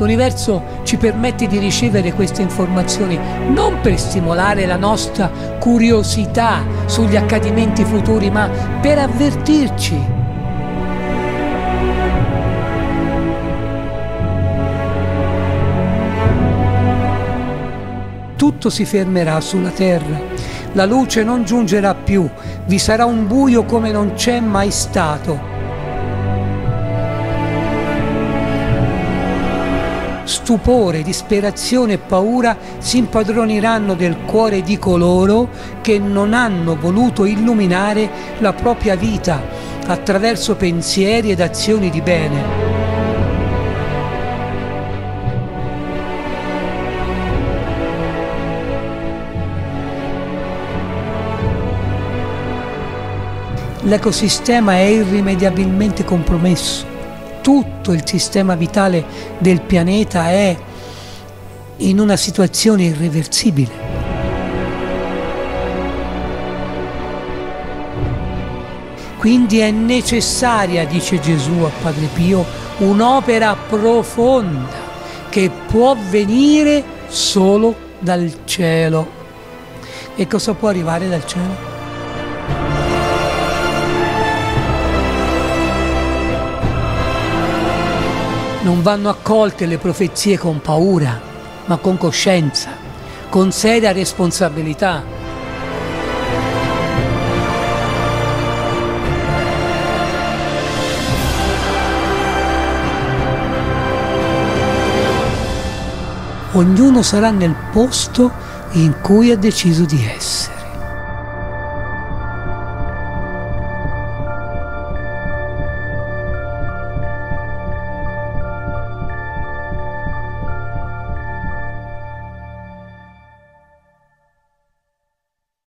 L'universo ci permette di ricevere queste informazioni non per stimolare la nostra curiosità sugli accadimenti futuri, ma per avvertirci. Tutto si fermerà sulla terra, la luce non giungerà più, vi sarà un buio come non c'è mai stato. Stupore, disperazione e paura si impadroniranno del cuore di coloro che non hanno voluto illuminare la propria vita attraverso pensieri ed azioni di bene. L'ecosistema è irrimediabilmente compromesso. Tutto il sistema vitale del pianeta è in una situazione irreversibile. Quindi è necessaria, dice Gesù a Padre Pio, un'opera profonda che può venire solo dal cielo. E cosa può arrivare dal cielo? Non vanno accolte le profezie con paura, ma con coscienza, con seria responsabilità. Ognuno sarà nel posto in cui ha deciso di essere.